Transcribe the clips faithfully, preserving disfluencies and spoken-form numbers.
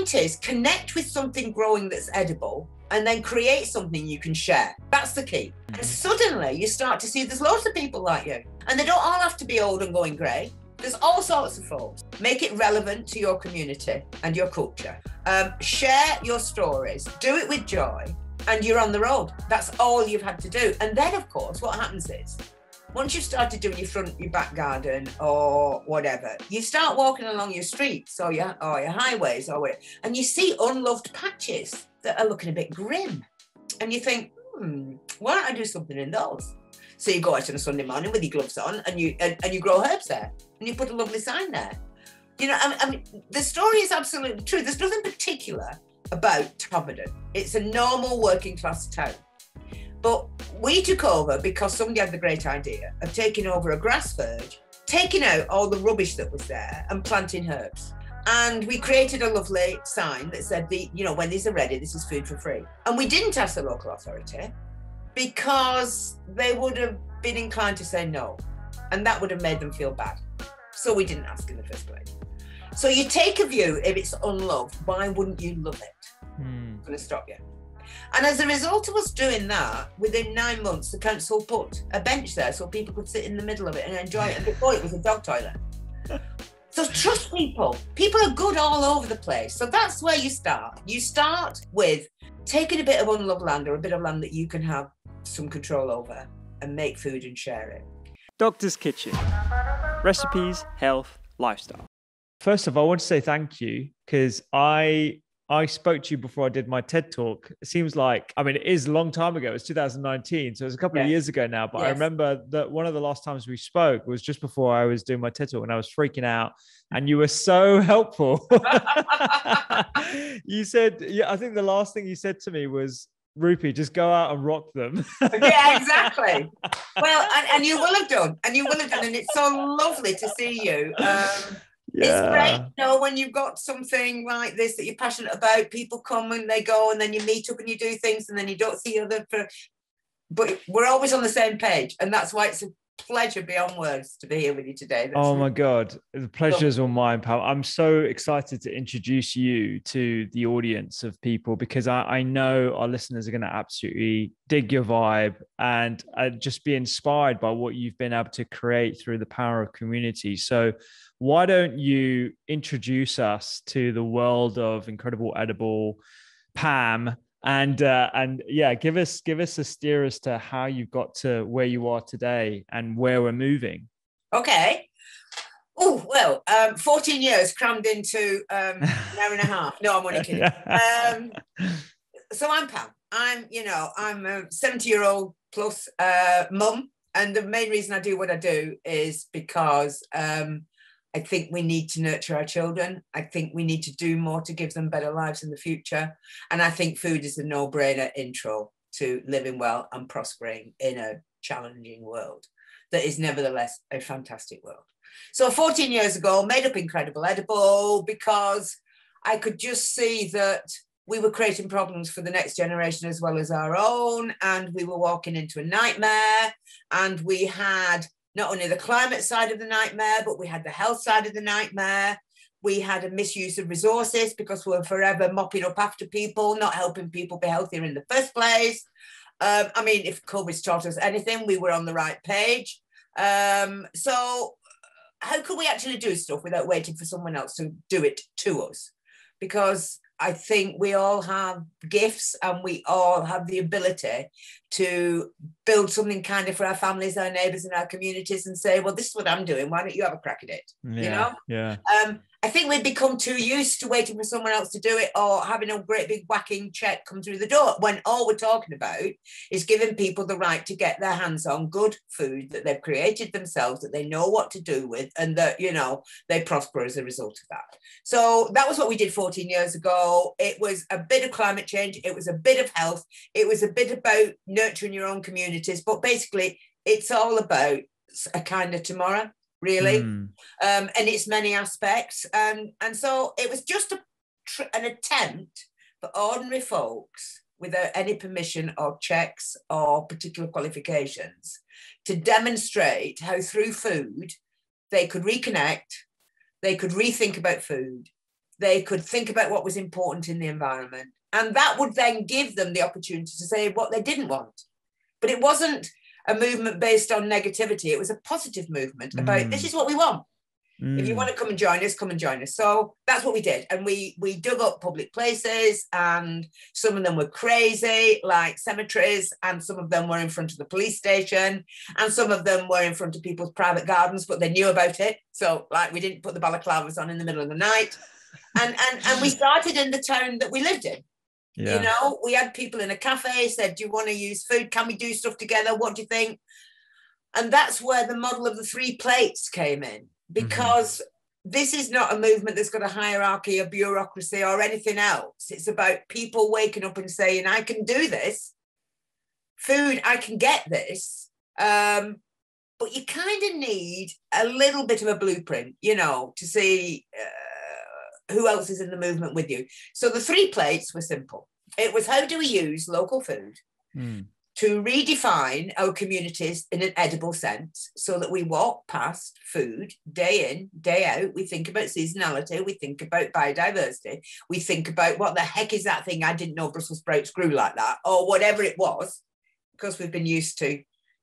point is, connect with something growing that's edible and then create something you can share. That's the key. And suddenly you start to see there's loads of people like you. And they don't all have to be old and going grey. There's all sorts of folks. Make it relevant to your community and your culture. Um, share your stories, do it with joy, and you're on the road. That's all you've had to do. And then, of course, what happens is, once you've started doing your front, your back garden or whatever, you start walking along your streets or your, or your highways or whatever, and you see unloved patches that are looking a bit grim. And you think, hmm, why don't I do something in those? So you go out on a Sunday morning with your gloves on and you and, and you grow herbs there and you put a lovely sign there. You know, I, I mean, the story is absolutely true. There's nothing particular about Todmorden. It's a normal working class town. But we took over because somebody had the great idea of taking over a grass verge, taking out all the rubbish that was there and planting herbs. And we created a lovely sign that said, the, you know, when these are ready, this is food for free. And we didn't ask the local authority because they would have been inclined to say no. And that would have made them feel bad. So we didn't ask in the first place. So you take a view, if it's unloved, why wouldn't you love it? Mm. It's going to stop you. And as a result of us doing that, within nine months, the council put a bench there so people could sit in the middle of it and enjoy it. And before it was a dog toilet. So trust people. People are good all over the place. So that's where you start. You start with taking a bit of unloved land or a bit of land that you can have some control over and make food and share it. Doctor's Kitchen. Recipes, health, lifestyle. First of all, I want to say thank you because I... I spoke to you before I did my TED Talk. It seems like, I mean, it is a long time ago. It's two thousand nineteen. So it was a couple yes. of years ago now. But yes. I remember that one of the last times we spoke was just before I was doing my TED Talk and I was freaking out. And you were so helpful. You said, yeah, I think the last thing you said to me was, Rupy, just go out and rock them. Yeah, exactly. Well, and, and you will have done. And you will have done. And it's so lovely to see you. Um, Yeah. It's great, you know, when you've got something like this that you're passionate about, people come and they go and then you meet up and you do things and then you don't see other. For, but we're always on the same page. And that's why it's a pleasure beyond words to be here with you today. That's oh, my really God. The pleasure is all mine, Pam. I'm so excited to introduce you to the audience of people because I, I know our listeners are going to absolutely dig your vibe and uh, just be inspired by what you've been able to create through the power of community. So why don't you introduce us to the world of Incredible Edible, Pam, and uh, and yeah, give us give us a steer as to how you got to where you are today and where we're moving. Okay. Oh well, um, fourteen years crammed into um, an hour and a half. No, I'm only kidding. Um, so I'm Pam. I'm you know I'm a seventy year old plus uh, mum, and the main reason I do what I do is because. Um, I think we need to nurture our children. I think we need to do more to give them better lives in the future. And I think food is a no-brainer intro to living well and prospering in a challenging world that is nevertheless a fantastic world. So fourteen years ago, made up Incredible Edible because I could just see that we were creating problems for the next generation as well as our own. And we were walking into a nightmare and we had not only the climate side of the nightmare, but we had the health side of the nightmare. We had a misuse of resources because we were forever mopping up after people, not helping people be healthier in the first place. Um, I mean, if COVID's taught us anything, we were on the right page. Um, so how could we actually do stuff without waiting for someone else to do it to us? Because I think we all have gifts and we all have the ability to build something kind of for our families, our neighbours and our communities and say, well, this is what I'm doing. Why don't you have a crack at it? Yeah, you know? Yeah. Um, I think we've become too used to waiting for someone else to do it or having a great big whacking check come through the door when all we're talking about is giving people the right to get their hands on good food that they've created themselves, that they know what to do with and that, you know, they prosper as a result of that. So that was what we did fourteen years ago. It was a bit of climate change. It was a bit of health. It was a bit about nurturing your own communities. But basically, it's all about a kind of tomorrow. Really, mm. um, and it's many aspects. Um, and so it was just a tr- an attempt for ordinary folks without any permission or checks or particular qualifications to demonstrate how through food, they could reconnect, they could rethink about food, they could think about what was important in the environment. And that would then give them the opportunity to say what they didn't want. But it wasn't a movement based on negativity. It was a positive movement about mm. this is what we want. Mm. If you want to come and join us, come and join us. So that's what we did. And we we dug up public places, and some of them were crazy, like cemeteries, and some of them were in front of the police station, and some of them were in front of people's private gardens, but they knew about it. So like we didn't put the balaclavas on in the middle of the night. And and, and we started in the town that we lived in. Yeah. You know, we had people in a cafe said, do you want to use food? Can we do stuff together? What do you think? And that's where the model of the three plates came in, because mm-hmm. this is not a movement that's got a hierarchy, a bureaucracy or anything else. It's about people waking up and saying, I can do this. Food, I can get this. Um, but you kind of need a little bit of a blueprint, you know, to see... Uh, who else is in the movement with you? So the three plates were simple. It was, how do we use local food mm. to redefine our communities in an edible sense, so that we walk past food day in, day out. We think about seasonality. We think about biodiversity. We think about what the heck is that thing? I didn't know Brussels sprouts grew like that, or whatever it was, because we've been used to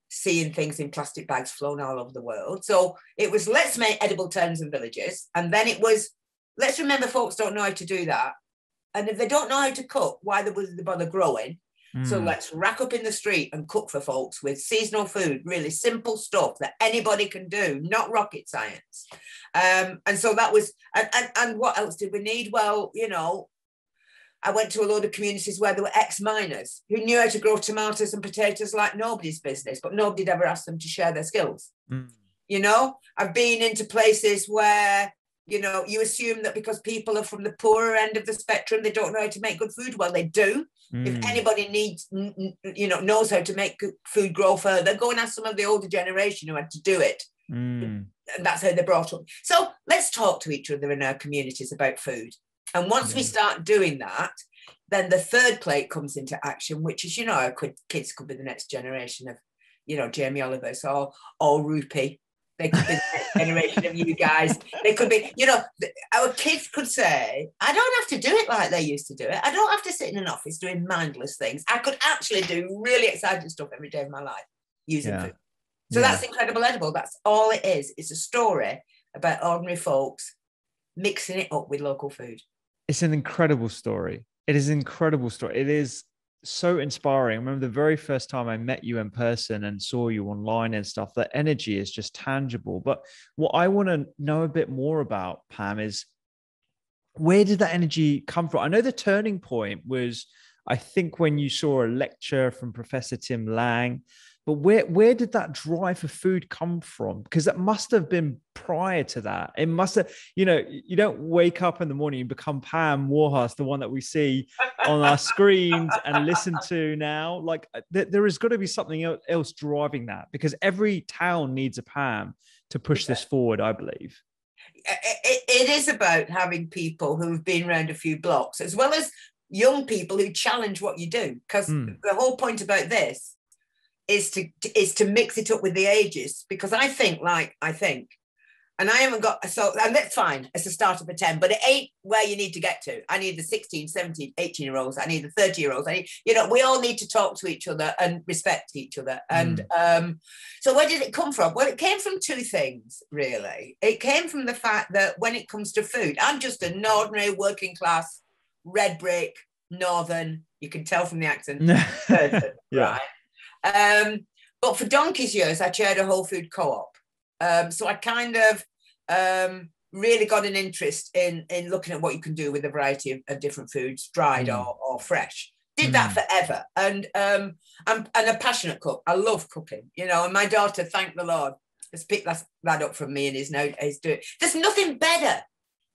seeing things in plastic bags flown all over the world. So it was, let's make edible towns and villages. And then it was, let's remember folks don't know how to do that. And if they don't know how to cook, why would they bother growing? Mm. So let's rack up in the street and cook for folks with seasonal food, really simple stuff that anybody can do, not rocket science. Um, and so that was, and, and, and what else did we need? Well, you know, I went to a load of communities where there were ex-miners who knew how to grow tomatoes and potatoes like nobody's business, but nobody'd ever asked them to share their skills. Mm. You know, I've been into places where, you know, you assume that because people are from the poorer end of the spectrum, they don't know how to make good food. Well, they do. Mm. If anybody needs, you know, knows how to make food grow further, go and ask some of the older generation who had to do it. Mm. And that's how they're brought up. So let's talk to each other in our communities about food. And once mm. we start doing that, then the third plate comes into action, which is, you know, our kids could be the next generation of, you know, Jamie Oliver or, or Rupy. They could be the next generation of you guys. They could be, you know, our kids could say, I don't have to do it like they used to do it. I don't have to sit in an office doing mindless things. I could actually do really exciting stuff every day of my life using yeah. food. So yeah. that's Incredible Edible. That's all it is. It's a story about ordinary folks mixing it up with local food. It's an incredible story. It is an incredible story. It is so inspiring. I remember the very first time I met you in person and saw you online and stuff, that energy is just tangible. But what I want to know a bit more about, Pam, is where did that energy come from? I know the turning point was, I think, when you saw a lecture from Professor Tim Lang, but where, where did that drive for food come from? Because that must have been prior to that. It must have, you know, you don't wake up in the morning and become Pam Warhurst, the one that we see on our screens and listen to now. Like th- there has got to be something else driving that, because every town needs a Pam to push yeah. this forward, I believe. It, it is about having people who have been around a few blocks, as well as young people who challenge what you do. Because mm. the whole point about this is to is to mix it up with the ages, because I think like I think and I haven't got so and that's fine, it's a start of a ten, but it ain't where you need to get to. I need the sixteen, seventeen, eighteen year olds, I need the thirty year olds, I need, you know, we all need to talk to each other and respect each other. And mm. um so where did it come from? Well, it came from two things really. It came from the fact that when it comes to food, I'm just an ordinary working class red brick northern, you can tell from the accent person, yeah. right? Um, but for donkey's years, I chaired a whole food co-op. Um, so I kind of um, really got an interest in, in looking at what you can do with a variety of, of different foods, dried mm. or, or fresh. Did mm. that forever. And um, I'm, I'm a passionate cook. I love cooking, you know, and my daughter, thank the Lord, has picked that, that up from me and is now is doing. There's nothing better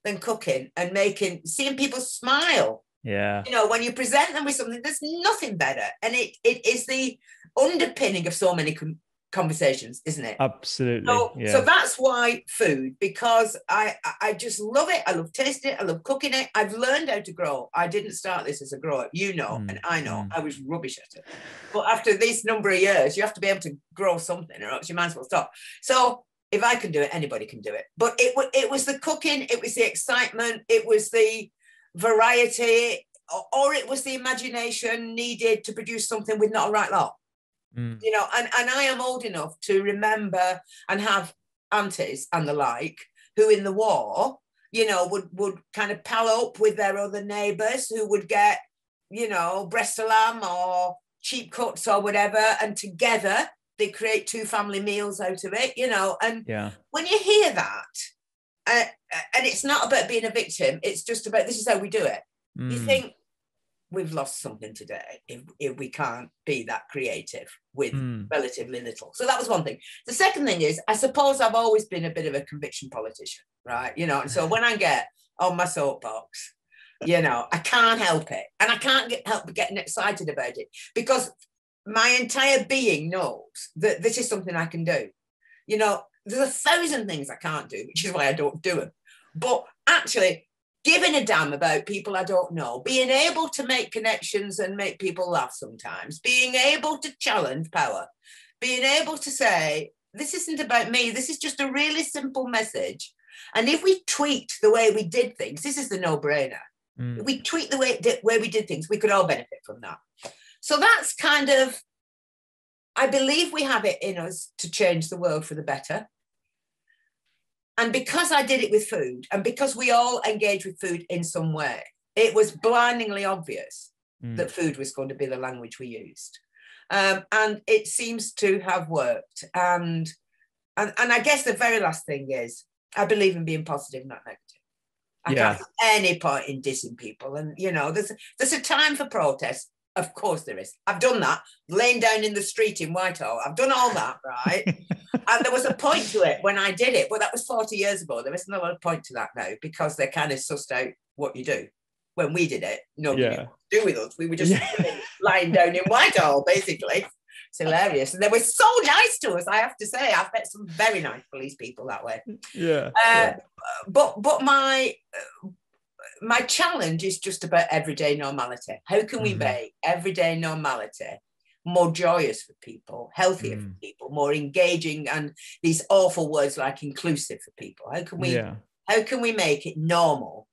than cooking and making, seeing people smile. Yeah. You know, when you present them with something, there's nothing better. And it it is the underpinning of so many com- conversations, isn't it? Absolutely. So, yeah. so that's why food, because I, I just love it. I love tasting it. I love cooking it. I've learned how to grow. I didn't start this as a grower, you know, mm. and I know mm. I was rubbish at it. But after this number of years, you have to be able to grow something or else you might as well stop. So If I can do it, anybody can do it. But it, it was the cooking, it was the excitement, it was the variety, or, or it was the imagination needed to produce something with not a right lot. Mm. You know, and, and I am old enough to remember and have aunties and the like who in the war, you know, would, would kind of pal up with their other neighbours who would get, you know, breast of lamb or cheap cuts or whatever, and together they create two family meals out of it, you know. And yeah. when you hear that, uh, and it's not about being a victim, it's just about this is how we do it. Mm. You think we've lost something today if, if we can't be that creative with mm. relatively little. So that was one thing. The second thing is, I suppose I've always been a bit of a conviction politician, right? You know, and so when I get on my soapbox, you know, I can't help it. And I can't get help getting excited about it, because my entire being knows that this is something I can do. You know, there's a thousand things I can't do, which is why I don't do them. But actually giving a damn about people I don't know, being able to make connections and make people laugh sometimes, being able to challenge power, being able to say, this isn't about me, this is just a really simple message. And if we tweaked the way we did things, this is the no-brainer. Mm. If we tweaked the way, way we did things, we could all benefit from that. So that's kind of, I believe we have it in us to change the world for the better. And because I did it with food, and because we all engage with food in some way, it was blindingly obvious mm. that food was going to be the language we used. Um, and it seems to have worked. And, and, and I guess the very last thing is, I believe in being positive, not negative. I yeah. can't have any part in dissing people. And, you know, there's there's a time for protest. Of course there is. I've done that, laying down in the street in Whitehall. I've done all that, right? And there was a point to it when I did it. Well, that was forty years ago. There isn't a lot of point to that now, because they kind of sussed out what you do. When we did it, nobody yeah. knew what to do with us. We were just yeah. lying down in Whitehall, basically. It's hilarious. And they were so nice to us, I have to say. I've met some very nice police people that way. Yeah. Uh, yeah. But, but my... Uh, my challenge is just about everyday normality. How can we mm-hmm. make everyday normality more joyous for people, healthier mm. for people, more engaging, and these awful words like inclusive for people? How can we yeah. how can we make it normal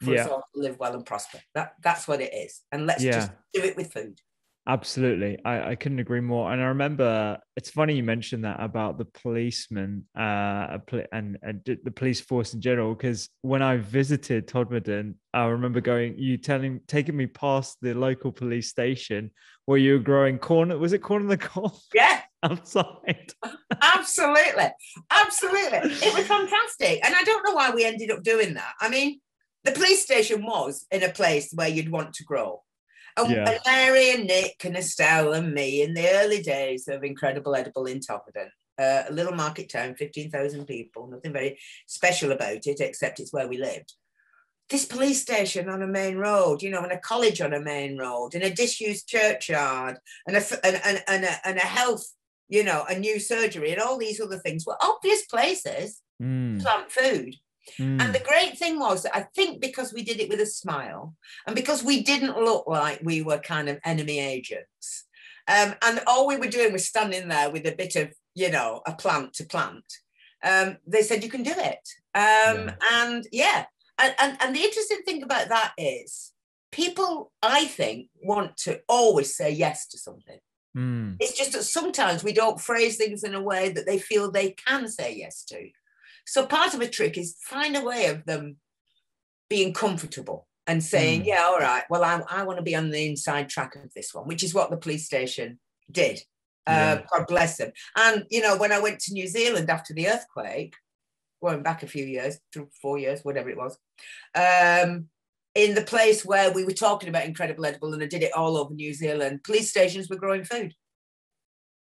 for yeah. us all to live well and prosper? That that's what it is. And let's yeah. just do it with food. Absolutely. I, I couldn't agree more. And I remember, it's funny you mentioned that about the policemen uh, and, and the police force in general, because when I visited Todmorden, I remember going, you telling, taking me past the local police station where you were growing corn. Was it corn on the cob? Yeah. Outside. Absolutely. Absolutely. It was fantastic. And I don't know why we ended up doing that. I mean, the police station was in a place where you'd want to grow. And yeah. Larry and Nick and Estelle and me in the early days of Incredible Edible in Todmorden, uh, a little market town, fifteen thousand people, nothing very special about it, except it's where we lived. This police station on a main road, you know, and a college on a main road, and a disused churchyard, and a, and, and, and, a, and a health, you know, a new surgery, and all these other things were obvious places mm. to plant food. Mm. And the great thing was that I think because we did it with a smile, and because we didn't look like we were kind of enemy agents, um, and all we were doing was standing there with a bit of, you know, a plant to plant, um, they said, you can do it. Um, yeah. And yeah, and, and, and the interesting thing about that is people, I think, want to always say yes to something. Mm. It's just that sometimes we don't phrase things in a way that they feel they can say yes to. So part of a trick is find a way of them being comfortable and saying, mm. yeah, all right, well, I, I want to be on the inside track of this one, which is what the police station did. Yeah. Uh, God bless them. And, you know, when I went to New Zealand after the earthquake, going back a few years, through four years, whatever it was, um, in the place where we were talking about Incredible Edible, and I did it all over New Zealand, police stations were growing food.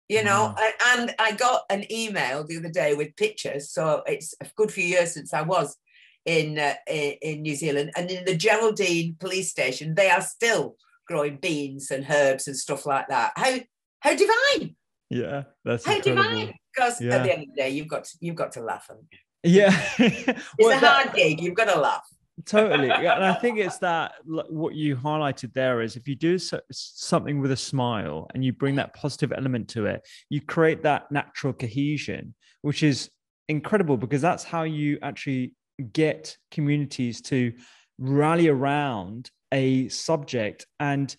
You know, wow. And I got an email the other day with pictures. So it's a good few years since I was in uh, in New Zealand. And in the Geraldine police station, they are still growing beans and herbs and stuff like that. How how divine! Yeah, that's how incredible. divine. Because yeah. at the end of the day, you've got to, you've got to laugh, haven't you? Yeah, it's well, a hard that... gig. You've got to laugh. Totally. And I think it's that what you highlighted there is, if you do so, something with a smile and you bring that positive element to it, you create that natural cohesion, which is incredible, because that's how you actually get communities to rally around a subject. And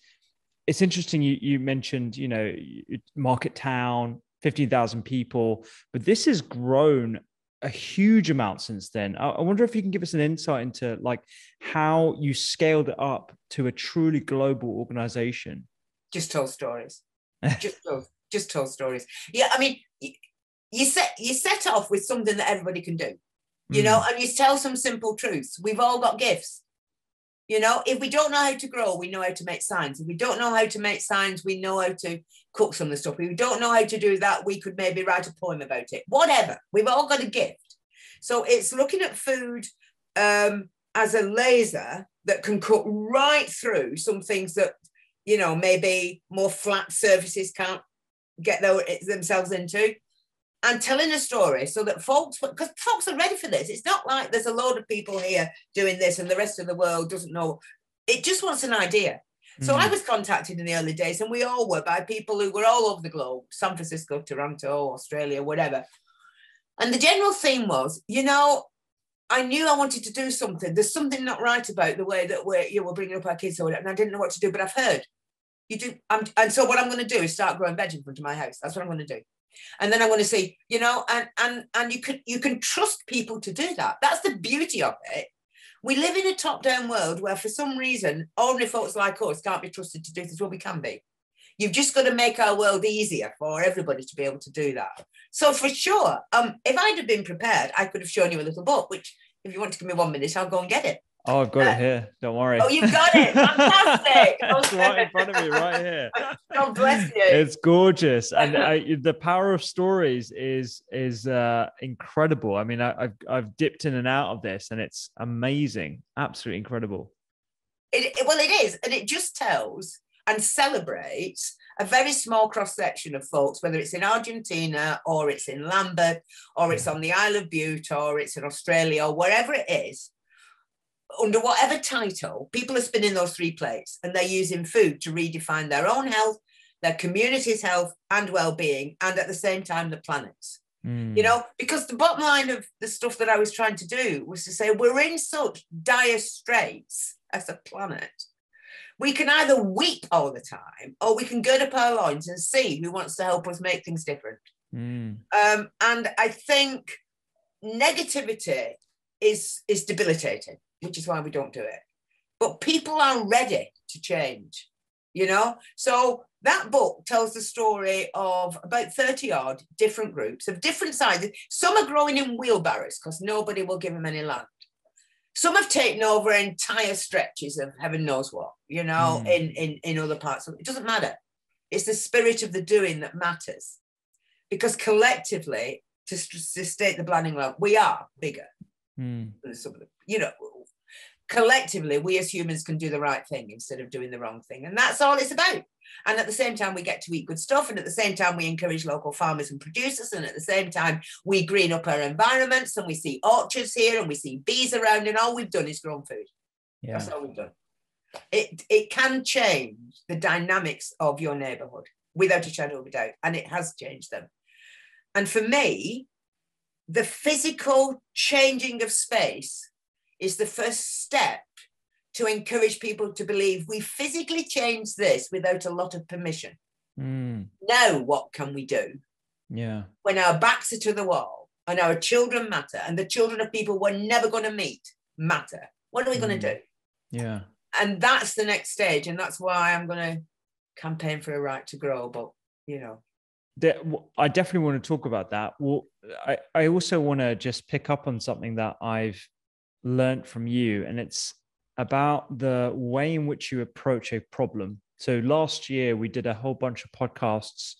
it's interesting, you, you mentioned, you know, market town, fifteen thousand people, but this has grown a huge amount since then. I, I wonder if you can give us an insight into like how you scaled it up to a truly global organization. Just tell stories. Just tell, just tell stories. Yeah, I mean, you, you set you set off with something that everybody can do, you mm. know, and you tell some simple truths. We've all got gifts. You know, if we don't know how to grow, we know how to make signs. If we don't know how to make signs, we know how to cook some of the stuff. If we don't know how to do that, we could maybe write a poem about it. Whatever. We've all got a gift. So it's looking at food um, as a laser that can cut right through some things that, you know, maybe more flat surfaces can't get their, themselves into. And telling a story so that folks, because folks are ready for this. It's not like there's a load of people here doing this and the rest of the world doesn't know. It just wants an idea. Mm-hmm. So I was contacted in the early days, and we all were, by people who were all over the globe, San Francisco, Toronto, Australia, whatever. And the general theme was, you know, I knew I wanted to do something. There's something not right about the way that we're, you know, we're bringing up our kids, and I didn't know what to do, but I've heard. You do, I'm, and so what I'm going to do is start growing veg in front of my house. That's what I'm going to do. And then I'm going to see, you know, and and and you can you can trust people to do that. That's the beauty of it. We live in a top-down world where, for some reason, ordinary folks like us can't be trusted to do this. Well, we can be. You've just got to make our world easier for everybody to be able to do that. So for sure, um, if I'd have been prepared, I could have shown you a little book. Which, if you want to give me one minute, I'll go and get it. Oh, I've got uh, it here. Don't worry. Oh, you've got it. Fantastic. It's right in front of me, right here. God bless you. It's gorgeous. And I, the power of stories is is uh, incredible. I mean, I, I've I've dipped in and out of this, and it's amazing. Absolutely incredible. It, it, well, it is. And it just tells and celebrates a very small cross-section of folks, whether it's in Argentina or it's in Lambeth or it's on the Isle of Bute or it's in Australia or wherever it is. Under whatever title, people are spinning those three plates, and they're using food to redefine their own health, their community's health and well-being, and at the same time, the planet's. Mm. You know, because the bottom line of the stuff that I was trying to do was to say we're in such dire straits as a planet. We can either weep all the time, or we can gird up our loins and see who wants to help us make things different. Mm. Um, and I think negativity is, is debilitating, which is why we don't do it. But people are ready to change, you know? So that book tells the story of about thirty odd different groups of different sizes. Some are growing in wheelbarrows because nobody will give them any land. Some have taken over entire stretches of heaven knows what, you know, mm. in, in, in other parts. It doesn't matter. It's the spirit of the doing that matters. Because collectively, to, to state the blanding love, we are bigger mm. than some of them, you know. Collectively, we as humans can do the right thing instead of doing the wrong thing. And that's all it's about. And at the same time, we get to eat good stuff. And at the same time, we encourage local farmers and producers. And at the same time, we green up our environments, and we see orchards here, and we see bees around. And all we've done is grown food. Yeah. That's all we've done. It, it can change the dynamics of your neighbourhood without a shadow of a doubt. And it has changed them. And for me, the physical changing of space is the first step to encourage people to believe we physically change this without a lot of permission. Mm. Now, what can we do? Yeah. When our backs are to the wall and our children matter and the children of people we're never going to meet matter, what are we mm. going to do? Yeah. And that's the next stage. And that's why I'm going to campaign for a right to grow. But, you know, I definitely want to talk about that. Well, I, I also want to just pick up on something that I've learned from you, and it's about the way in which you approach a problem. So last year we did a whole bunch of podcasts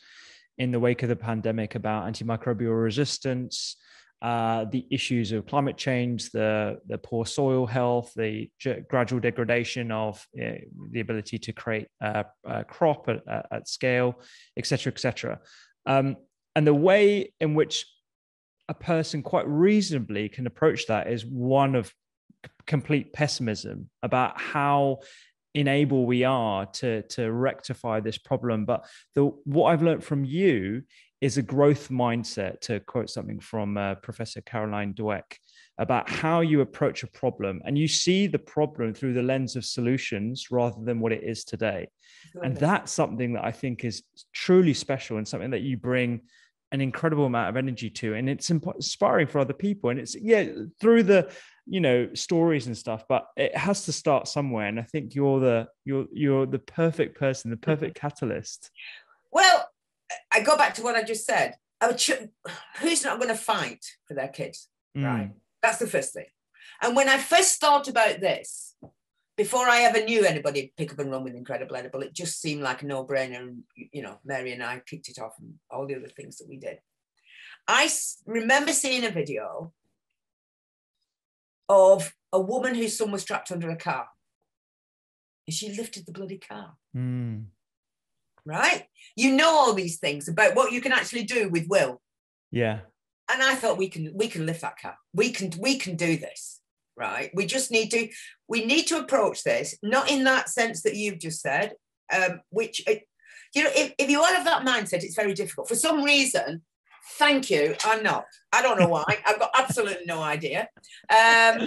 in the wake of the pandemic about antimicrobial resistance, uh, the issues of climate change, the, the poor soil health, the gradual degradation of uh, the ability to create a, a crop at, at scale, et cetera, et cetera. Um, and the way in which a person quite reasonably can approach that is one of c- complete pessimism about how enable we are to, to rectify this problem. But the, what I've learned from you is a growth mindset, to quote something from uh, Professor Carol Dweck, about how you approach a problem, and you see the problem through the lens of solutions rather than what it is today. Sure. And that's something that I think is truly special, and something that you bring an incredible amount of energy to, and it's inspiring for other people. And it's, yeah, through the, you know, stories and stuff, but it has to start somewhere. And I think you're the, you're, you're the perfect person, the perfect catalyst. Well, I go back to what I just said. Who's not going to fight for their kids? Mm. Right. That's the first thing. And when I first thought about this, before I ever knew anybody pick up and run with Incredible Edible, it just seemed like a no-brainer. And, you know, Mary and I kicked it off and all the other things that we did. I remember seeing a video of a woman whose son was trapped under a car. And she lifted the bloody car. Mm. Right? You know all these things about what you can actually do with will. Yeah. And I thought, we can we can lift that car. We can we can do this. Right. We just need to, we need to approach this, not in that sense that you've just said, um, which, it, you know, if, if you all have that mindset, it's very difficult. For some reason, thank you, I'm not. I don't know why. I've got absolutely no idea. Um,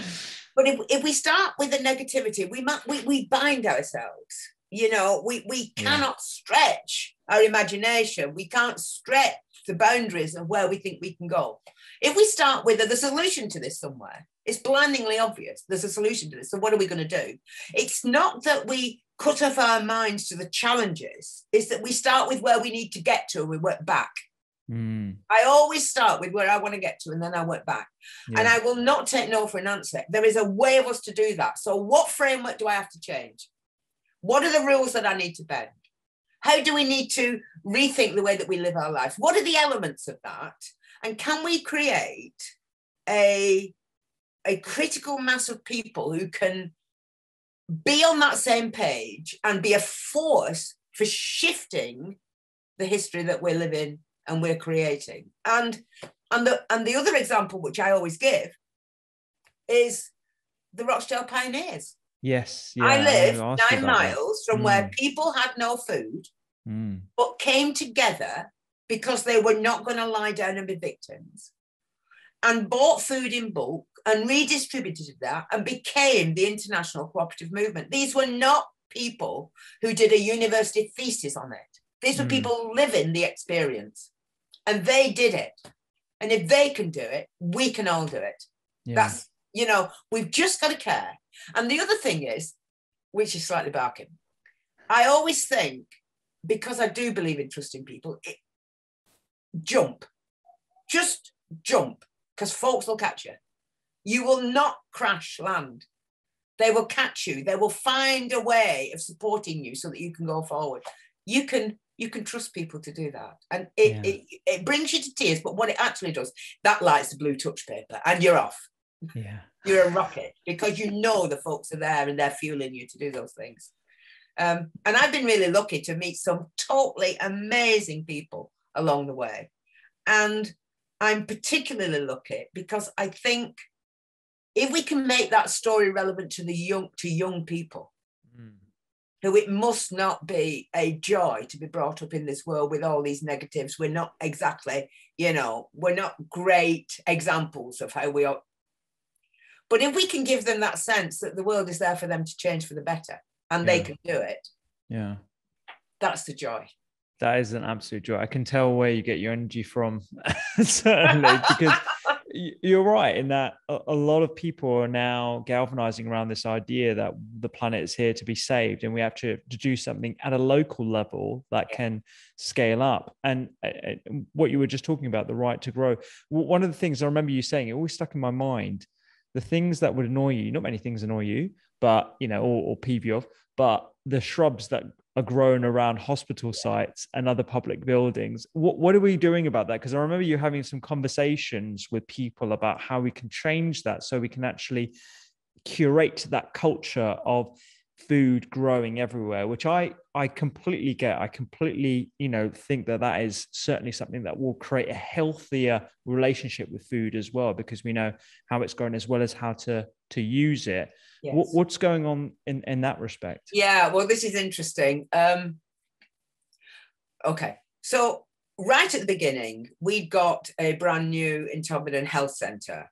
but if, if we start with the negativity, we, we, we bind ourselves. You know, we, we cannot yeah. stretch our imagination. We can't stretch the boundaries of where we think we can go. If we start with the solution to this somewhere, it's blindingly obvious there's a solution to this. So what are we going to do? It's not that we cut off our minds to the challenges. It's that we start with where we need to get to and we work back. Mm. I always start with where I want to get to and then I work back. Yeah. And I will not take no for an answer. There is a way of us to do that. So what framework do I have to change? What are the rules that I need to bend? How do we need to rethink the way that we live our life? What are the elements of that? And can we create a, a critical mass of people who can be on that same page and be a force for shifting the history that we're living and we're creating? And, and, the, and the other example, which I always give, is the Rochdale Pioneers. Yes. Yeah, I lived I nine miles that. from mm. where people had no food, mm. but came together because they were not going to lie down and be victims, and bought food in bulk and redistributed that and became the international cooperative movement. These were not people who did a university thesis on it. These were mm. people living the experience, and they did it. And if they can do it, we can all do it. Yeah. That's, you know, we've just got to care. And the other thing is, which is slightly barking, I always think, because I do believe in trusting people, it, jump, just jump, because folks will catch you. You will not crash land. They will catch you. They will find a way of supporting you so that you can go forward. You can you can trust people to do that. And it, yeah. it, it brings you to tears, but what it actually does, that lights the blue touch paper and you're off. Yeah, you're a rocket, because you know the folks are there and they're fueling you to do those things. Um, and I've been really lucky to meet some totally amazing people along the way. And I'm particularly lucky because I think if we can make that story relevant to the young, to young people, mm. who it must not be a joy to be brought up in this world with all these negatives. We're not exactly, you know, we're not great examples of how we are. But if we can give them that sense that the world is there for them to change for the better and yeah. they can do it, yeah, that's the joy. That is an absolute joy. I can tell where you get your energy from, certainly, because you're right in that a lot of people are now galvanizing around this idea that the planet is here to be saved and we have to do something at a local level that can scale up. And what you were just talking about, the right to grow. One of the things I remember you saying, it always stuck in my mind, the things that would annoy you, not many things annoy you, but, you know, or, or peeve you off, but the shrubs that are grown around hospital sites and other public buildings, what, what are we doing about that? Because I remember you having some conversations with people about how we can change that so we can actually curate that culture of food growing everywhere, which I, I completely get. I completely, you know, think that that is certainly something that will create a healthier relationship with food as well, because we know how it's grown as well as how to, to use it. Yes. What, what's going on in, in that respect? Yeah, well, this is interesting. Um, okay, so right at the beginning, we got a brand new in Todmorden health centre,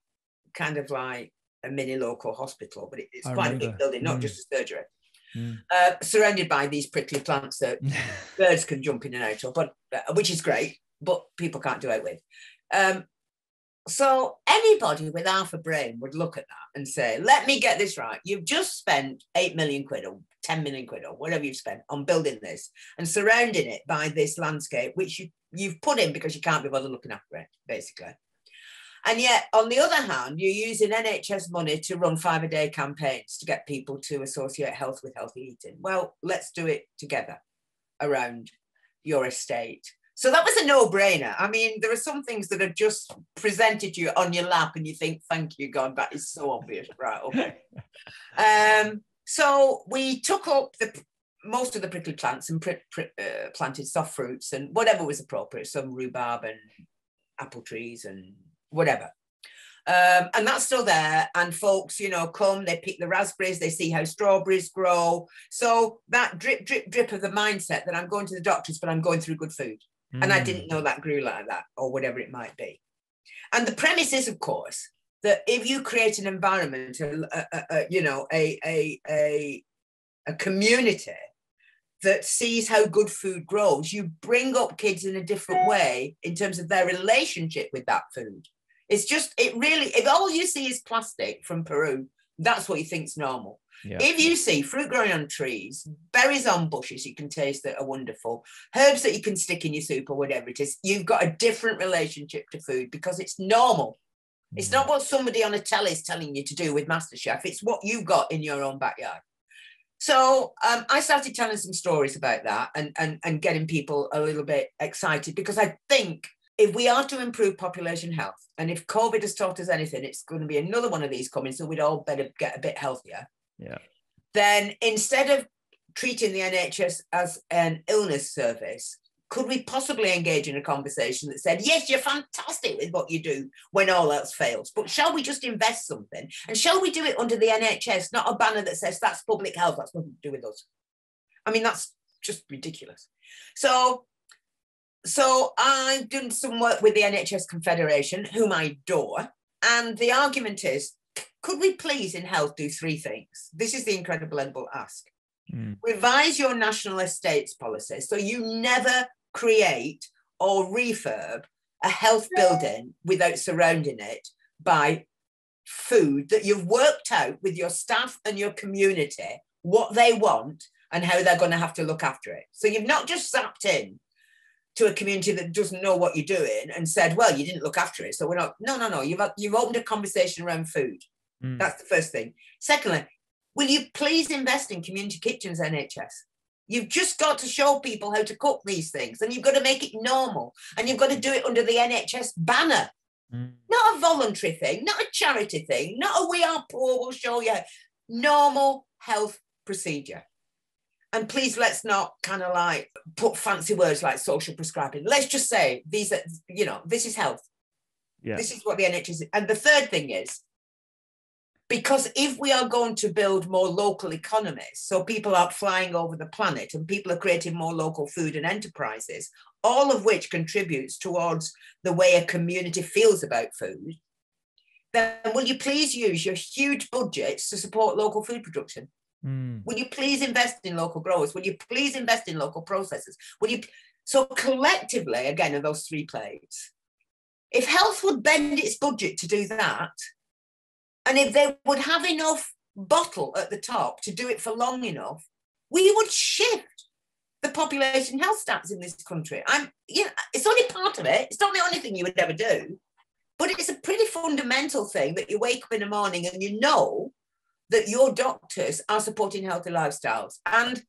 kind of like a mini local hospital, but it, it's I quite remember. a big building, not mm. just a surgery. Mm. Uh, surrounded by these prickly plants that birds can jump in and out of, but uh, which is great, but people can't do it with. Um, so anybody with half a brain would look at that and say, let me get this right. You've just spent eight million quid or ten million quid or whatever you've spent on building this and surrounding it by this landscape, which you, you've put in because you can't be bothered looking after it, basically. And yet, on the other hand, you're using N H S money to run five-a-day campaigns to get people to associate health with healthy eating. Well, let's do it together around your estate. So that was a no-brainer. I mean, there are some things that are just presented to you on your lap and you think, thank you, God, that is so obvious. Right, okay. Um, so we took up the most of the prickly plants and pri pri uh, planted soft fruits and whatever was appropriate, some rhubarb and apple trees and whatever. Um, and that's still there. And folks, you know, come, they pick the raspberries, they see how strawberries grow. So that drip, drip, drip of the mindset that I'm going to the doctors, but I'm going through good food. Mm. And I didn't know that grew like that or whatever it might be. And the premise is, of course, that if you create an environment, a, a, a, you know, a, a, a, a community that sees how good food grows, you bring up kids in a different way in terms of their relationship with that food. It's just, it really, if all you see is plastic from Peru, that's what you think's normal. Yeah. If you see fruit growing on trees, berries on bushes you can taste that are wonderful, herbs that you can stick in your soup or whatever it is, you've got a different relationship to food because it's normal. Mm. It's not what somebody on a telly is telling you to do with MasterChef. It's what you've got in your own backyard. So um, I started telling some stories about that and, and, and getting people a little bit excited because I think if we are to improve population health, and if COVID has taught us anything, it's going to be another one of these coming, so we'd all better get a bit healthier. Yeah. Then instead of treating the N H S as an illness service, could we possibly engage in a conversation that said, yes, you're fantastic with what you do when all else fails, but shall we just invest something? And shall we do it under the N H S, not a banner that says that's public health, that's nothing to do with us? I mean, that's just ridiculous. So... So I've done some work with the N H S Confederation, whom I adore. And the argument is, could we please in health do three things? This is the Incredible Edible ask. Mm. Revise your national estates policy so you never create or refurb a health building without surrounding it by food that you've worked out with your staff and your community, what they want and how they're going to have to look after it. So you've not just zapped in to a community that doesn't know what you're doing and said, well, you didn't look after it, so we're not, no, no, no, you've, you've opened a conversation around food. Mm. That's the first thing. Secondly, will you please invest in community kitchens, N H S? You've just got to show people how to cook these things and you've got to make it normal and you've got to do it under the N H S banner. Mm. Not a voluntary thing, not a charity thing, not a we are poor, we'll show you. Normal health procedure. And please, let's not kind of like put fancy words like social prescribing. Let's just say these are, you know, this is health. Yeah. This is what the N H S is. And the third thing is, because if we are going to build more local economies, so people are flying over the planet and people are creating more local food and enterprises, all of which contributes towards the way a community feels about food, then will you please use your huge budgets to support local food production? Mm. Will you please invest in local growers? Will you please invest in local processors? Will you? So collectively, again, are those three plays. If health would bend its budget to do that, and if they would have enough bottle at the top to do it for long enough, we would shift the population health stats in this country. I'm, you know, it's only part of it. It's not the only thing you would ever do, but it's a pretty fundamental thing that you wake up in the morning and you know that your doctors are supporting healthy lifestyles. And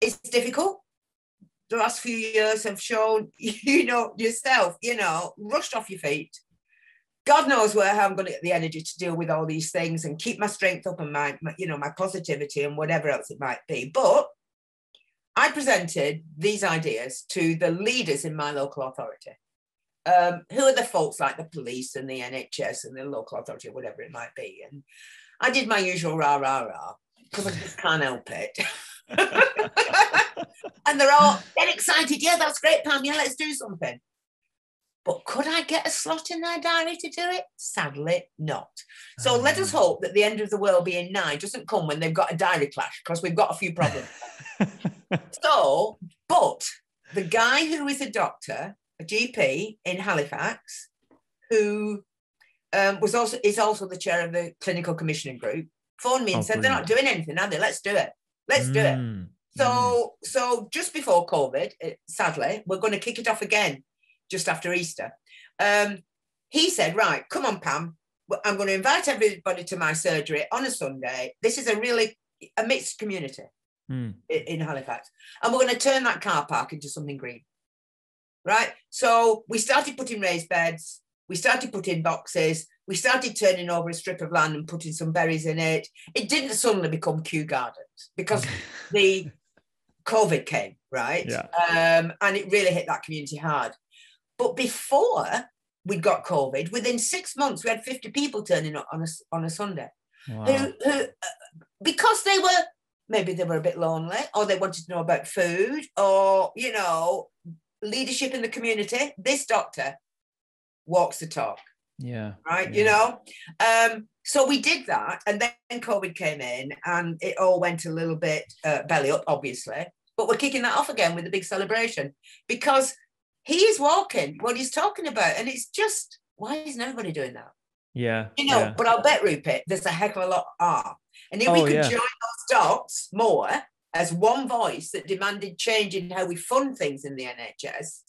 it's difficult. The last few years have shown, you know, yourself, you know, rushed off your feet. God knows where I'm going to get the energy to deal with all these things and keep my strength up and my, my you know, my positivity and whatever else it might be. But I presented these ideas to the leaders in my local authority. Um, who are the folks like the police and the N H S and the local authority, whatever it might be. And I did my usual rah, rah, rah, because I just can't help it. And they're all get excited. Yeah, that's great, Pam. Yeah, let's do something. But could I get a slot in their diary to do it? Sadly, not. So um, let us hope that the end of the wellbeing night doesn't come when they've got a diary clash, because we've got a few problems. So, but the guy who is a doctor, a G P in Halifax, who um, was also is also the chair of the clinical commissioning group, phoned me and oh, said, brilliant. They're not doing anything, are they? Let's do it. Let's mm. do it. So, mm. so just before COVID, sadly, we're going to kick it off again. Just after Easter, um, he said, right, come on, Pam, I'm going to invite everybody to my surgery on a Sunday. This is a really a mixed community mm. in Halifax. And we're going to turn that car park into something green, right? So we started putting raised beds. We started putting boxes. We started turning over a strip of land and putting some berries in it. It didn't suddenly become Kew Gardens because the COVID came, right? Yeah. Um, and it really hit that community hard. But before we got COVID, within six months, we had fifty people turning up on a, on a Sunday. Wow. Who, who, because they were, maybe they were a bit lonely, or they wanted to know about food, or, you know, leadership in the community. This doctor walks the talk. Yeah. Right, yeah. You know? Um, so we did that, and then COVID came in, and it all went a little bit uh, belly up, obviously. But we're kicking that off again with a big celebration, because he is walking what he's talking about. And it's just, why isn't everybody doing that? Yeah. You know, yeah. But I'll bet, Rupert, there's a heck of a lot are. And if oh, we could yeah. join those dots more as one voice that demanded change in how we fund things in the N H S.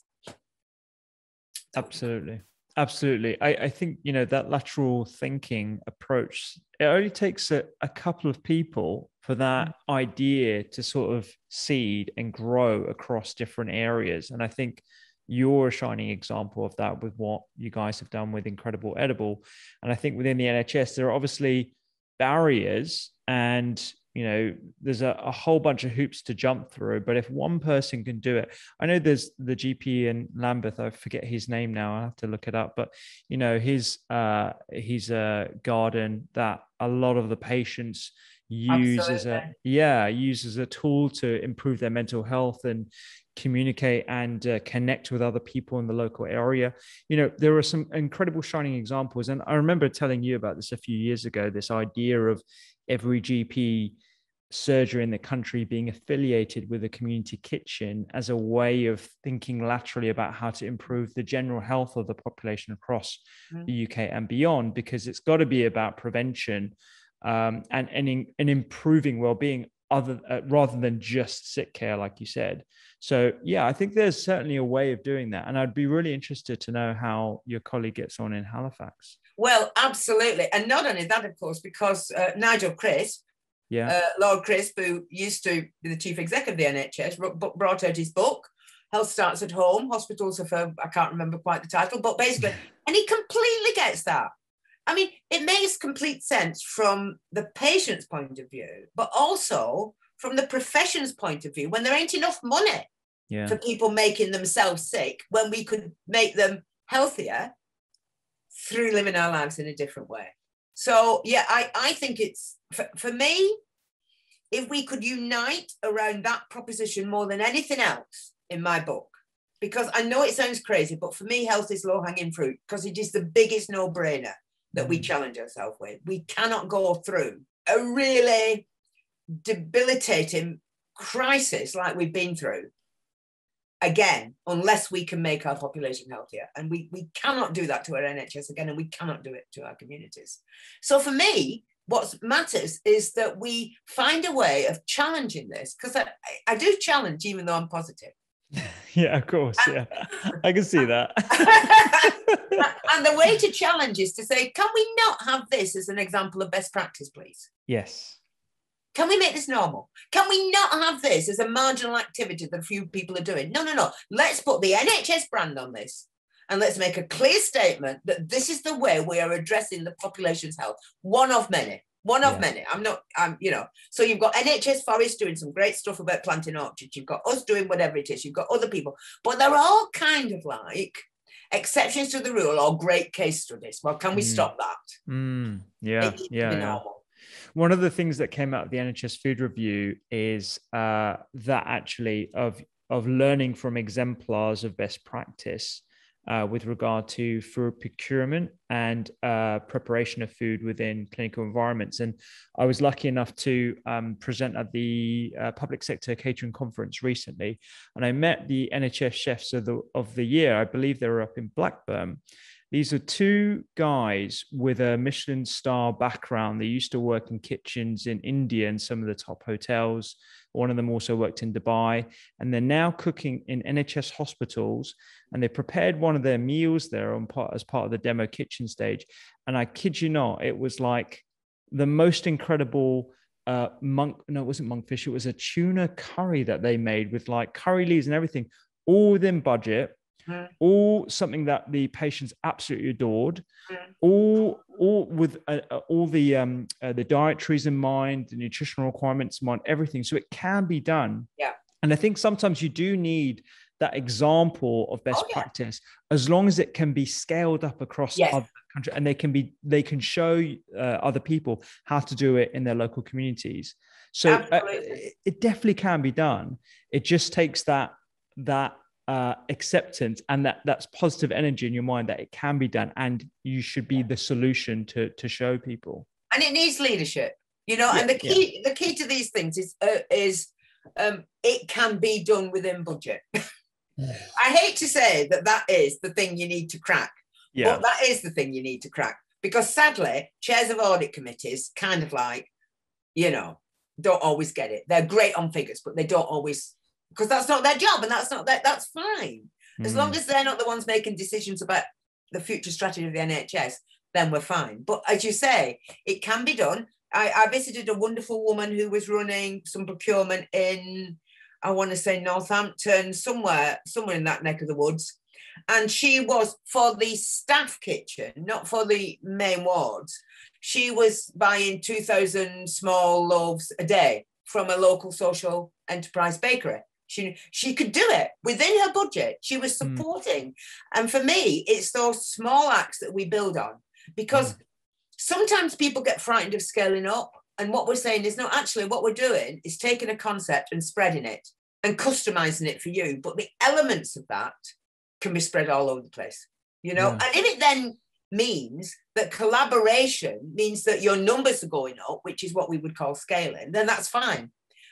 Absolutely. Absolutely. I, I think, you know, that lateral thinking approach, it only takes a, a couple of people for that idea to sort of seed and grow across different areas. And I think you're a shining example of that with what you guys have done with Incredible Edible. And I think within the N H S, there are obviously barriers and, you know, there's a, a whole bunch of hoops to jump through, but if one person can do it, I know there's the G P in Lambeth, I forget his name now, I have to look it up, but, you know, his, uh, his uh, garden that a lot of the patients use Absolutely. as a, yeah, use as a tool to improve their mental health and communicate and uh, connect with other people in the local area. You know, there are some incredible shining examples. And I remember telling you about this a few years ago, this idea of every G P surgery in the country being affiliated with a community kitchen as a way of thinking laterally about how to improve the general health of the population across mm. the U K and beyond, because it's got to be about prevention um, and, and, in, and improving well-being other uh, rather than just sick care, like you said. So yeah, I think there's certainly a way of doing that. And I'd be really interested to know how your colleague gets on in Halifax. Well, absolutely. And not only that, of course, because uh, Nigel Crisp, yeah. uh, Lord Crisp, who used to be the chief exec of the N H S, brought out his book, Health Starts at Home, Hospitals Are For, I can't remember quite the title, but basically, and he completely gets that. I mean, it makes complete sense from the patient's point of view, but also from the profession's point of view, when there ain't enough money yeah. for people making themselves sick, when we could make them healthier through living our lives in a different way. So, yeah, I, I think it's, for, for me, if we could unite around that proposition more than anything else in my book, because I know it sounds crazy, but for me, health is low-hanging fruit, because it is the biggest no-brainer that we challenge ourselves with. We cannot go through a really debilitating crisis like we've been through again, unless we can make our population healthier. And we, we cannot do that to our N H S again, and we cannot do it to our communities. So for me, what matters is that we find a way of challenging this, because I, I do challenge even though I'm positive. Yeah, of course. Yeah, I can see that. And the way to challenge is to say, can we not have this as an example of best practice, please? Yes. Can we make this normal? Can we not have this as a marginal activity that a few people are doing? No, no, no. Let's put the N H S brand on this, and let's make a clear statement that this is the way we are addressing the population's health. One of many. One of yeah. many. I'm not, I'm, you know, so you've got N H S Forest doing some great stuff about planting orchards. You've got us doing whatever it is. You've got other people. But they're all kind of like exceptions to the rule or great case studies. Well, can we mm. stop that? Mm. Yeah, yeah, yeah. Normal. one of the things that came out of the N H S Food Review is uh, that actually of, of learning from exemplars of best practice uh, with regard to food procurement and uh, preparation of food within clinical environments. And I was lucky enough to um, present at the uh, Public Sector Catering Conference recently, and I met the N H S Chefs of the, of the Year. I believe they were up in Blackburn. These are two guys with a Michelin star background. They used to work in kitchens in India and some of the top hotels. One of them also worked in Dubai, and they're now cooking in N H S hospitals. And they prepared one of their meals there on part, as part of the demo kitchen stage. And I kid you not, it was like the most incredible uh, monk. No, it wasn't monkfish. It was a tuna curry that they made with like curry leaves and everything, all within budget. Mm. All something that the patients absolutely adored, mm. all all with uh, all the um, uh, the dietaries in mind, the nutritional requirements in mind, everything. So it can be done. Yeah. And I think sometimes you do need that example of best oh, yeah. practice, as long as it can be scaled up across yes. other countries, and they can be they can show uh, other people how to do it in their local communities. So uh, it, it definitely can be done. It just takes that that. Uh, acceptance and that that's positive energy in your mind that it can be done, and you should be yeah. the solution to to show people. And it needs leadership, you know. Yeah, and the key yeah. the key to these things is uh, is um, it can be done within budget. I hate to say that that is the thing you need to crack, yeah. but that is the thing you need to crack, because sadly, chairs of audit committees kind of like, you know, don't always get it. They're great on figures, but they don't always. Because that's not their job, and that's not that. That's fine, as mm. long as they're not the ones making decisions about the future strategy of the N H S. Then we're fine. But as you say, it can be done. I, I visited a wonderful woman who was running some procurement in, I want to say Northampton, somewhere, somewhere in that neck of the woods, and she was for the staff kitchen, not for the main wards. She was buying two thousand small loaves a day from a local social enterprise bakery. She, she could do it within her budget. She was supporting. Mm. And for me, it's those small acts that we build on, because mm. sometimes people get frightened of scaling up. And what we're saying is, no, actually what we're doing is taking a concept and spreading it and customizing it for you. But the elements of that can be spread all over the place, you know? Yeah. And if it then means that collaboration means that your numbers are going up, which is what we would call scaling, then that's fine.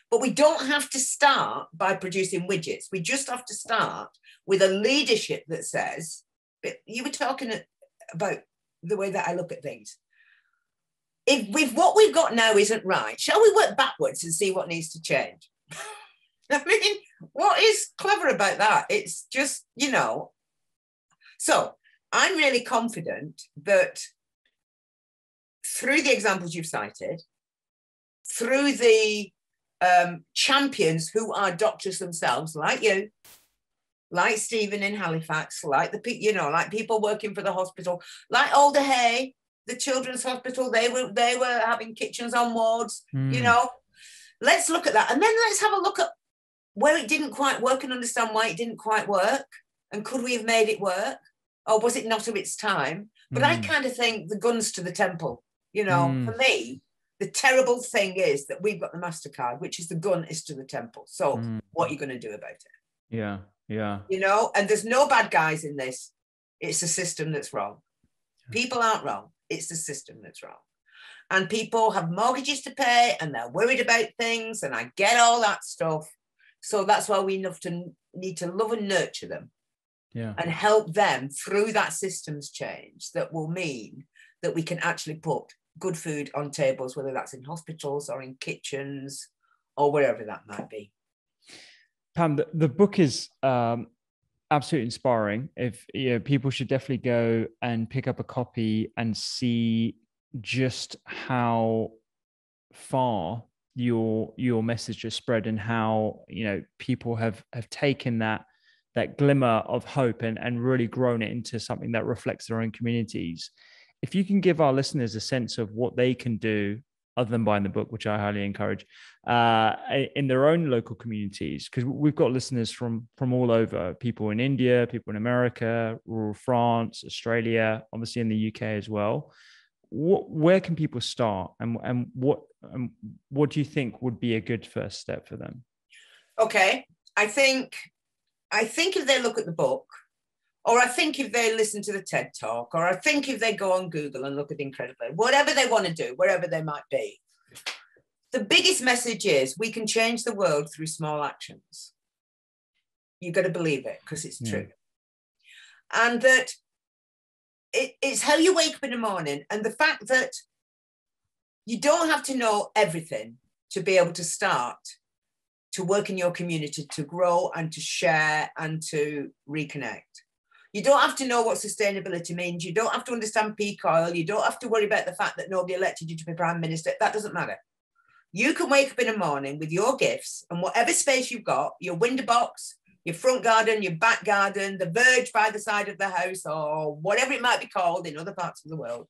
But we don't have to start by producing widgets. We just have to start with a leadership that says, you were talking about the way that I look at things. If, if what we've got now isn't right, shall we work backwards and see what needs to change? I mean, what is clever about that? It's just, you know. So I'm really confident that through the examples you've cited, through the Um, champions who are doctors themselves, like you, like Stephen in Halifax, like the you know, like people working for the hospital, like Alder Hey, the children's hospital. They were they were having kitchens on wards. Mm. You know, let's look at that, and then let's have a look at where it didn't quite work and understand why it didn't quite work, and could we have made it work, or was it not of its time? But mm. I kind of think the guns to the temple. You know, mm. for me. The terrible thing is that we've got the MasterCard, which is the gun is to the temple. So mm. what are you going to do about it? Yeah, yeah. You know, and there's no bad guys in this. It's the system that's wrong. People aren't wrong. It's the system that's wrong. And people have mortgages to pay and they're worried about things. And I get all that stuff. So that's why we have to, need to love and nurture them yeah. and help them through that systems change that will mean that we can actually put good food on tables, whether that's in hospitals or in kitchens or wherever that might be. Pam, the, the book is um, absolutely inspiring. If you know, people should definitely go and pick up a copy and see just how far your your message has spread, and how you know people have have taken that that glimmer of hope and and really grown it into something that reflects their own communities. If you can give our listeners a sense of what they can do other than buying the book, which I highly encourage, uh, in their own local communities, because we've got listeners from, from all over, people in India, people in America, rural France, Australia, obviously in the U K as well. What, where can people start, and, and what Um, what do you think would be a good first step for them? Okay, I think, I think if they look at the book, or I think if they listen to the TED Talk, or I think if they go on Google and look at Incredible, whatever they want to do, wherever they might be, the biggest message is we can change the world through small actions. You've got to believe it because it's yeah. true. And that it, it's how you wake up in the morning, and the fact that you don't have to know everything to be able to start to work in your community, to grow and to share and to reconnect. You don't have to know what sustainability means. You don't have to understand peak oil. You don't have to worry about the fact that nobody elected you to be prime minister. That doesn't matter. You can wake up in the morning with your gifts and whatever space you've got, your window box, your front garden, your back garden, the verge by the side of the house, or whatever it might be called in other parts of the world.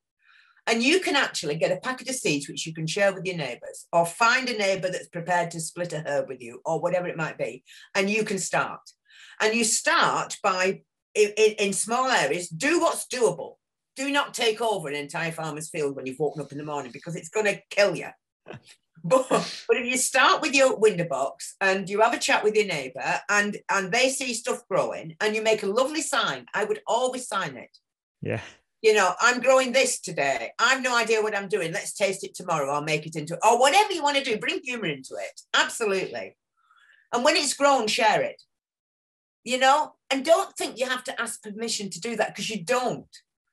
And you can actually get a packet of seeds which you can share with your neighbours, or find a neighbour that's prepared to split a herb with you, or whatever it might be. And you can start. And you start by In, in, in small areas, do what's doable. Do not take over an entire farmer's field when you've woken up in the morning, because it's going to kill you. But, but if you start with your window box and you have a chat with your neighbour, and, and they see stuff growing and you make a lovely sign, I would always sign it. Yeah. You know, I'm growing this today. I've no idea what I'm doing. Let's taste it tomorrow. I'll make it into it. Or whatever you want to do, bring humour into it. Absolutely. And when it's grown, share it. You know, and don't think you have to ask permission to do that, because you don't.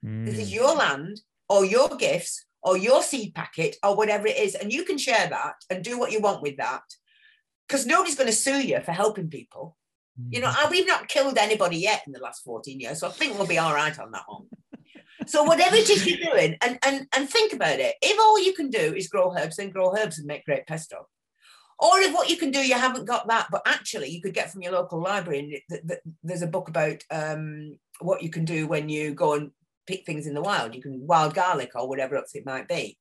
Mm. This is your land or your gifts or your seed packet or whatever it is. And you can share that and do what you want with that, because nobody's going to sue you for helping people. Mm. You know, we've not killed anybody yet in the last fourteen years. So I think we'll be all right on that one. So whatever it is you're doing, and, and, and think about it. If all you can do is grow herbs, then grow herbs and make great pesto. Or if what you can do, you haven't got that, but actually you could get from your local library, and th th there's a book about um, what you can do when you go and pick things in the wild. You can wild garlic or whatever else it might be.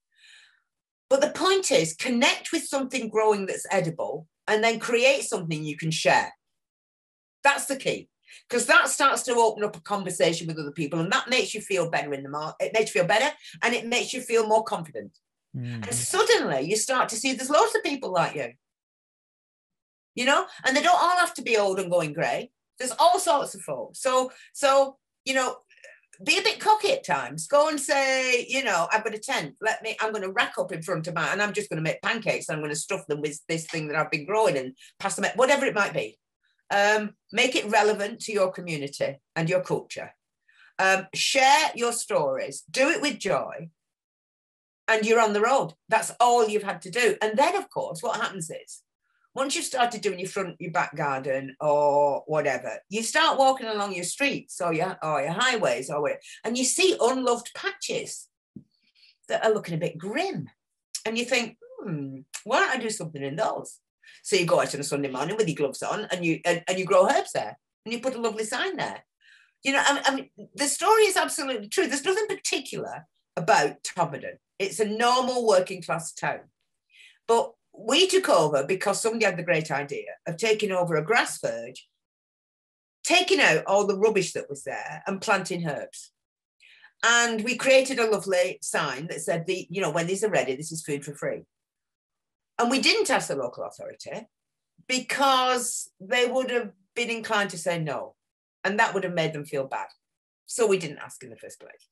But the point is, connect with something growing that's edible, and then create something you can share. That's the key, because that starts to open up a conversation with other people, and that makes you feel better in the market. It makes you feel better, and it makes you feel more confident. Mm. And suddenly you start to see there's loads of people like you. You know, and they don't all have to be old and going grey. There's all sorts of folk. So, so you know, be a bit cocky at times. Go and say, you know, I've got a tent. Let me, I'm going to rack up in front of mine, and I'm just going to make pancakes. And I'm going to stuff them with this thing that I've been growing and pass them out, whatever it might be. Um, make it relevant to your community and your culture. Um, share your stories. Do it with joy. And you're on the road. That's all you've had to do. And then, of course, what happens is, once you've started doing your front, your back garden or whatever, you start walking along your streets or your, or your highways or whatever, and you see unloved patches that are looking a bit grim. And you think, hmm, why don't I do something in those? So you go out on a Sunday morning with your gloves on, and you, and, and you grow herbs there, and you put a lovely sign there. You know, I, I mean, the story is absolutely true. There's nothing particular about Todmorden. It's a normal working class town. But we took over because somebody had the great idea of taking over a grass verge, taking out all the rubbish that was there and planting herbs. And we created a lovely sign that said, the, you know, when these are ready, this is food for free. And we didn't ask the local authority, because they would have been inclined to say no. And that would have made them feel bad. So we didn't ask in the first place.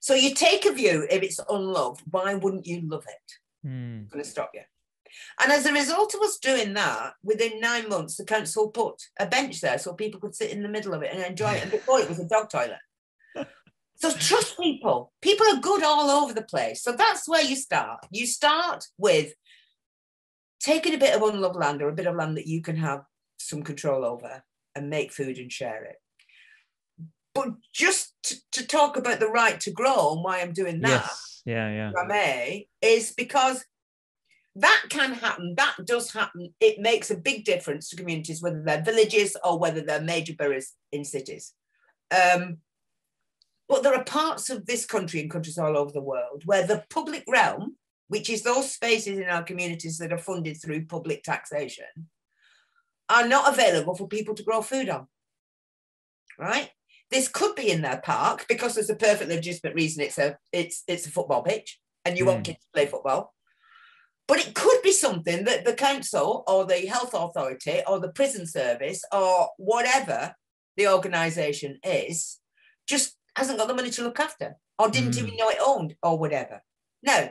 So you take a view, if it's unloved, why wouldn't you love it? Mm. It's going to stop you. And as a result of us doing that, within nine months, the council put a bench there so people could sit in the middle of it and enjoy it. And before, it was a dog toilet. So trust people. People are good all over the place. So that's where you start. You start with taking a bit of unloved land, or a bit of land that you can have some control over, and make food and share it. But just to, to talk about the right to grow and why I'm doing that, yes. yeah, yeah. if I may, is because that can happen. That does happen. It makes a big difference to communities, whether they're villages or whether they're major boroughs in cities. Um, but there are parts of this country and countries all over the world where the public realm, which is those spaces in our communities that are funded through public taxation, are not available for people to grow food on, right? This could be in their park, because there's a perfectly legitimate reason it's a, it's, it's a football pitch and you mm. want kids to play football. But it could be something that the council or the health authority or the prison service or whatever the organisation is just hasn't got the money to look after, or didn't mm. even know it owned or whatever. Now,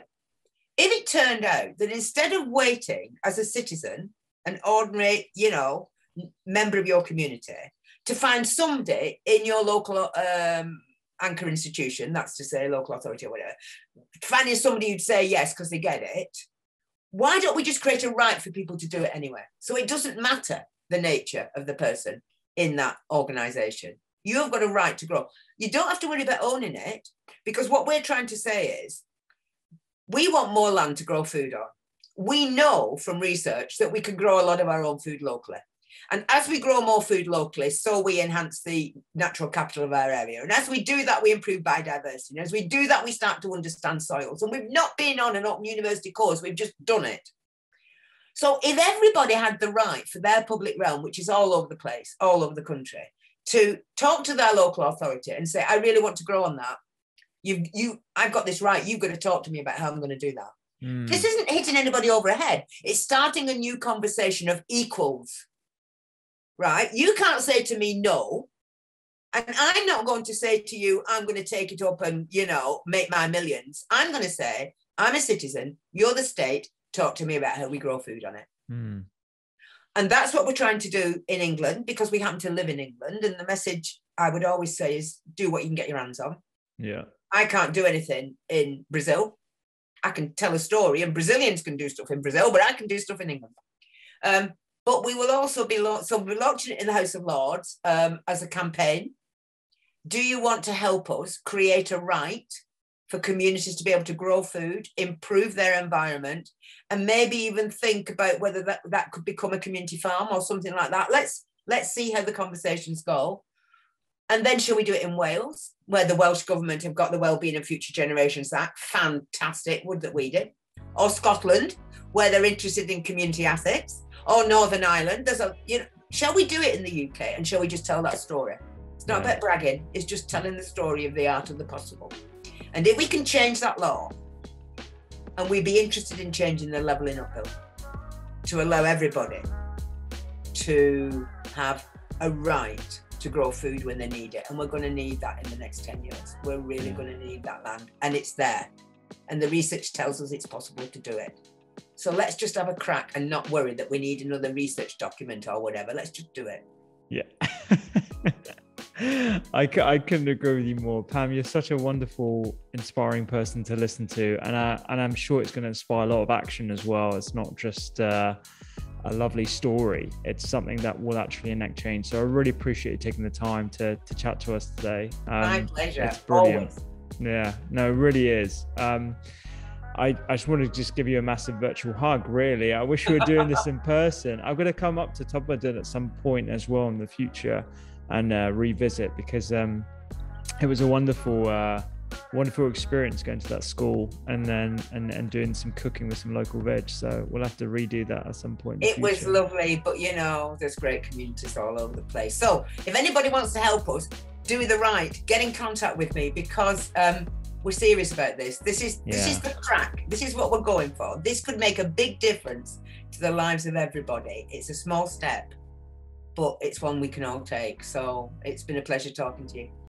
if it turned out that instead of waiting as a citizen, an ordinary, you know, member of your community, to find somebody in your local um, anchor institution, that's to say local authority or whatever, finding somebody who'd say yes because they get it, why don't we just create a right for people to do it anyway? So it doesn't matter the nature of the person in that organisation. You've got a right to grow. You don't have to worry about owning it, because what we're trying to say is we want more land to grow food on. We know from research that we can grow a lot of our own food locally. And as we grow more food locally, so we enhance the natural capital of our area. And as we do that, we improve biodiversity. And as we do that, we start to understand soils. And we've not been on an open university course, we've just done it. So if everybody had the right for their public realm, which is all over the place, all over the country, to talk to their local authority and say, I really want to grow on that. You've, you, I've got this right. You've got to talk to me about how I'm going to do that. Mm. This isn't hitting anybody over the head. It's starting a new conversation of equals. Right? You can't say to me no, and I'm not going to say to you, I'm going to take it up and, you know, make my millions. I'm going to say, I'm a citizen, you're the state, talk to me about how we grow food on it. Mm. And that's what we're trying to do in England, because we happen to live in England. And the message I would always say is do what you can get your hands on. Yeah. I can't do anything in Brazil. I can tell a story, and Brazilians can do stuff in Brazil, but I can do stuff in England. Um, But we will also be la- so we're launching it in the House of Lords um, as a campaign. Do you want to help us create a right for communities to be able to grow food, improve their environment, and maybe even think about whether that, that could become a community farm or something like that? Let's let's see how the conversations go. And then shall we do it in Wales, where the Welsh government have got the Wellbeing of Future Generations Act? Fantastic, would that we did. Or Scotland, where they're interested in community assets. Or Northern Ireland. There's a, you know, shall we do it in the U K, and shall we just tell that story? It's not about bragging, it's just telling the story of the art of the possible. And if we can change that law, and we'd be interested in changing the levelling up bill to allow everybody to have a right to grow food when they need it. And we're going to need that in the next ten years. We're really going to need that land, and it's there. And the research tells us it's possible to do it. So let's just have a crack and not worry that we need another research document or whatever. Let's just do it. Yeah. I, I couldn't agree with you more. Pam, you're such a wonderful, inspiring person to listen to. And, I, and I'm sure it's going to inspire a lot of action as well. It's not just uh, a lovely story. It's something that will actually enact change. So I really appreciate you taking the time to, to chat to us today. Um, My pleasure. It's brilliant. Always. Yeah, no, it really is. Um, I, I just want to just give you a massive virtual hug, really. I wish we were doing this in person. I'm going to come up to Todmorden at some point as well in the future and uh, revisit, because um, it was a wonderful, uh, wonderful experience going to that school and then and, and doing some cooking with some local veg. So we'll have to redo that at some point in the future. It was lovely, but you know, there's great communities all over the place. So if anybody wants to help us, do the right, get in contact with me, because... Um, we're serious about this. This is yeah. this is the crack. This is what we're going for. This could make a big difference to the lives of everybody. It's a small step, but it's one we can all take. So it's been a pleasure talking to you.